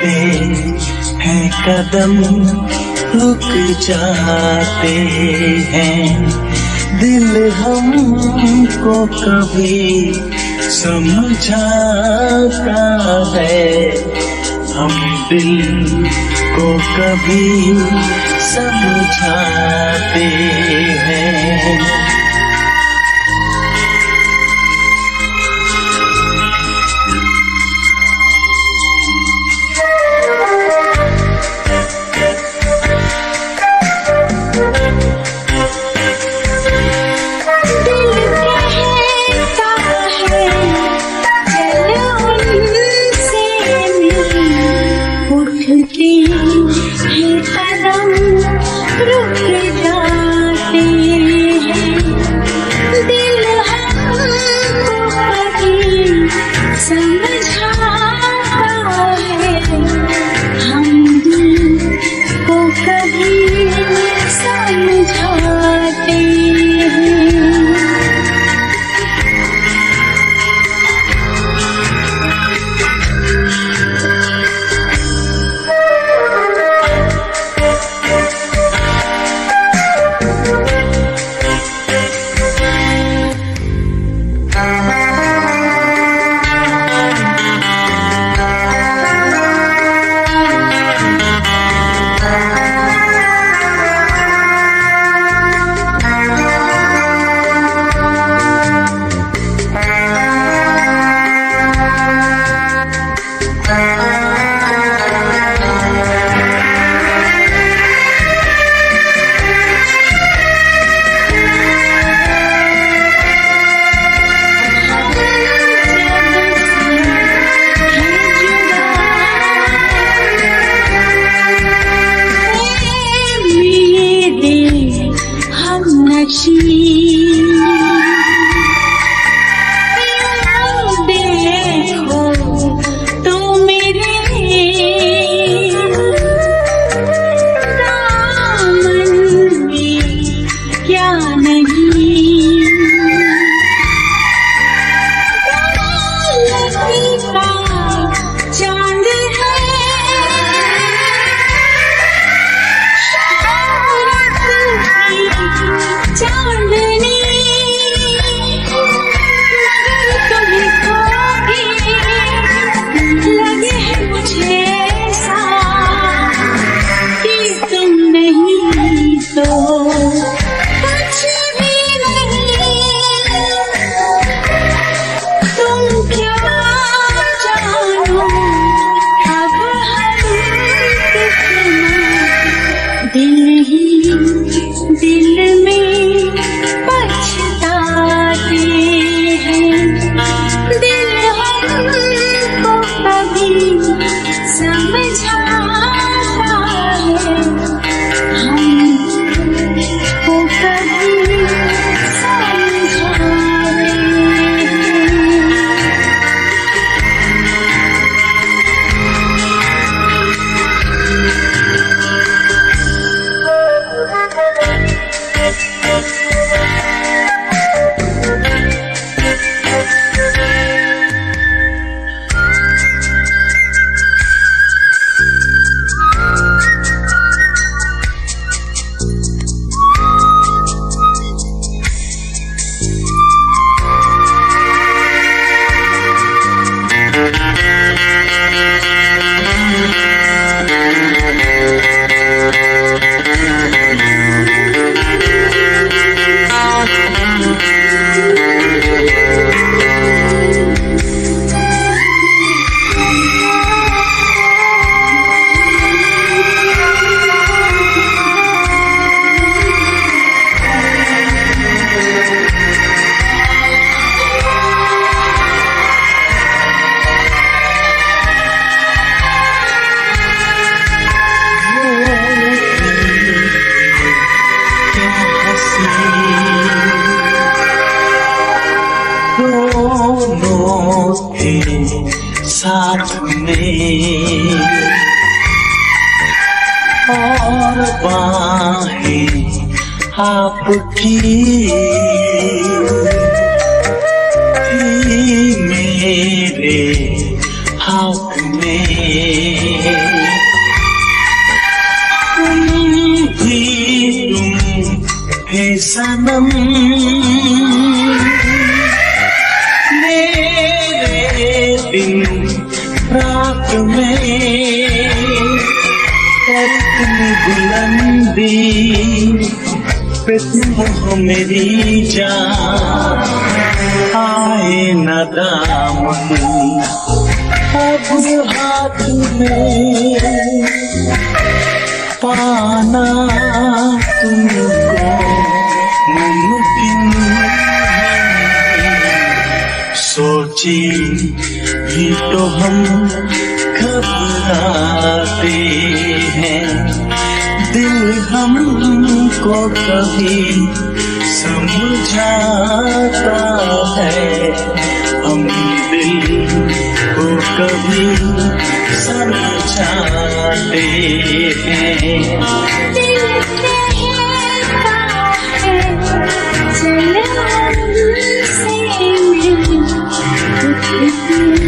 पे हैं कदम रुक जाते हैं, दिल हमको कभी समझाता है, हम दिल को कभी समझाते हैं। साथ में और बाहें आपकी मेरे हाथ में। मेरी जान आए न दामन अपने हाथ में पाना तुमको मुमकिन है। सोचे भी तो हम घबराते हैं, दिल हमको कभी समझाता है, हम दिल को कभी समझाते हैं।